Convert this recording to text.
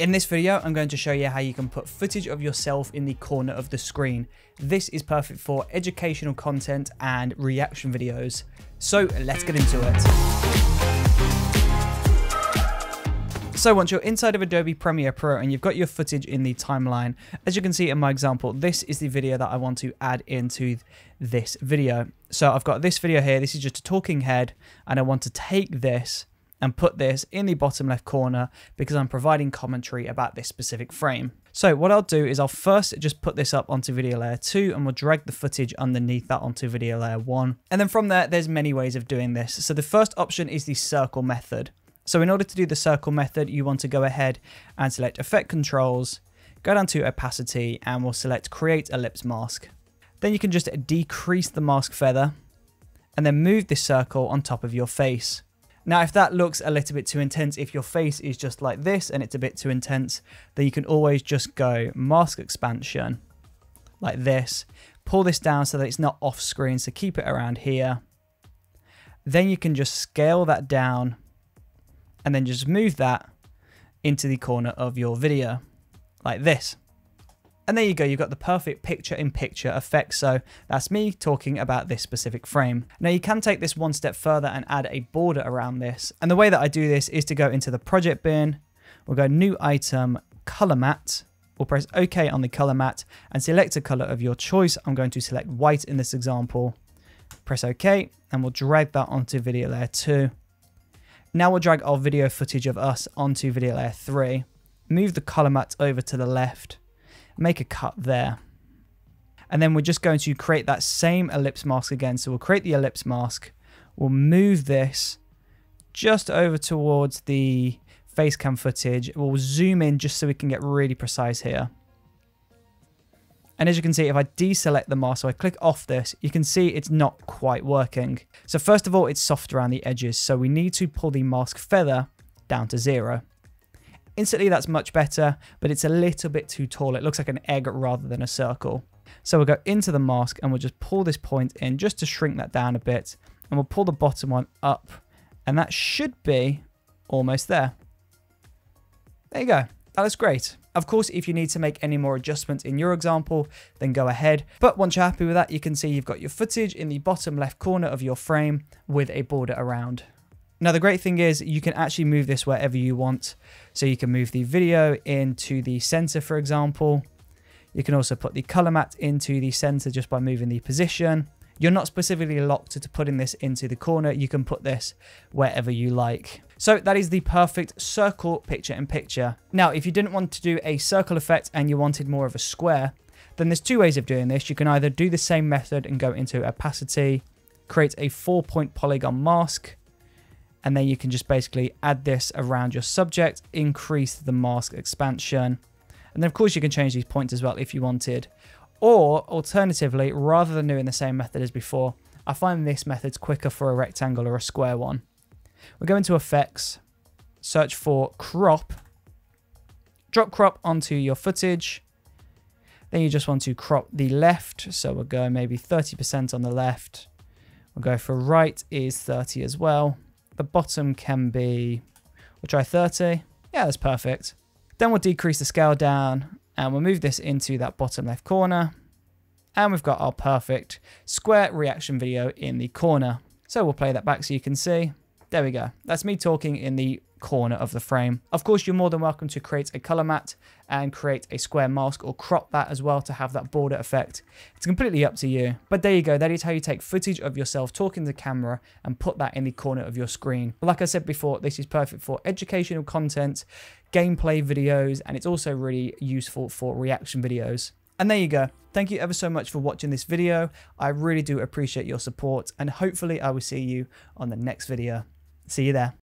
In this video, I'm going to show you how you can put footage of yourself in the corner of the screen. This is perfect for educational content and reaction videos. So let's get into it. So once you're inside of Adobe Premiere Pro and you've got your footage in the timeline, as you can see in my example, this is the video that I want to add into this video. So I've got this video here. This is just a talking head, and I want to take this and put this in the bottom left corner because I'm providing commentary about this specific frame. So what I'll do is I'll first just put this up onto video layer 2 and we'll drag the footage underneath that onto video layer 1. And then from there, there's many ways of doing this. So the first option is the circle method. So in order to do the circle method, you want to go ahead and select Effect Controls, go down to Opacity, and we'll select Create Ellipse Mask. Then you can just decrease the mask feather and then move this circle on top of your face. Now, if that looks a little bit too intense, if your face is just like this and it's a bit too intense, then you can always just go mask expansion like this, pull this down so that it's not off screen. So keep it around here. Then you can just scale that down and then just move that into the corner of your video like this. And there you go. You've got the perfect picture-in-picture effect. So that's me talking about this specific frame. Now you can take this one step further and add a border around this. And the way that I do this is to go into the project bin. We'll go new item, color matte. We'll press OK on the color matte and select a color of your choice. I'm going to select white in this example. Press OK, and we'll drag that onto video layer 2. Now we'll drag our video footage of us onto video layer 3. Move the color matte over to the left. Make a cut there. And then we're just going to create that same ellipse mask again. So we'll create the ellipse mask. We'll move this just over towards the face cam footage. We'll zoom in just so we can get really precise here. And as you can see, if I deselect the mask, so I click off this, you can see it's not quite working. So first of all, it's soft around the edges. So we need to pull the mask feather down to 0. Instantly, that's much better, but it's a little bit too tall. It looks like an egg rather than a circle. So we'll go into the mask and we'll just pull this point in just to shrink that down a bit. And we'll pull the bottom one up, and that should be almost there. There you go. That looks great. Of course, if you need to make any more adjustments in your example, then go ahead. But once you're happy with that, you can see you've got your footage in the bottom left corner of your frame with a border around. Now, the great thing is you can actually move this wherever you want. So you can move the video into the center, for example. You can also put the color matte into the center just by moving the position. You're not specifically locked to putting this into the corner. You can put this wherever you like. So that is the perfect circle picture-in-picture. Now, if you didn't want to do a circle effect and you wanted more of a square, then there's two ways of doing this. You can either do the same method and go into opacity, create a 4-point polygon mask, and then you can just basically add this around your subject, increase the mask expansion. And then of course you can change these points as well if you wanted. Or alternatively, rather than doing the same method as before, I find this method's quicker for a rectangle or a square one. We'll go into effects, search for crop, drop crop onto your footage. Then you just want to crop the left. So we'll go maybe 30% on the left. We'll go for right is 30 as well. The bottom can be, we'll try 30. Yeah, that's perfect. Then we'll decrease the scale down and we'll move this into that bottom left corner. And we've got our perfect square reaction video in the corner. So we'll play that back so you can see. There we go. That's me talking in the corner of the frame. Of course, you're more than welcome to create a color matte and create a square mask or crop that as well to have that border effect. It's completely up to you. But there you go. That is how you take footage of yourself talking to the camera and put that in the corner of your screen. Like I said before, this is perfect for educational content, gameplay videos, and it's also really useful for reaction videos. And there you go. Thank you ever so much for watching this video. I really do appreciate your support, and hopefully I will see you on the next video. See you there.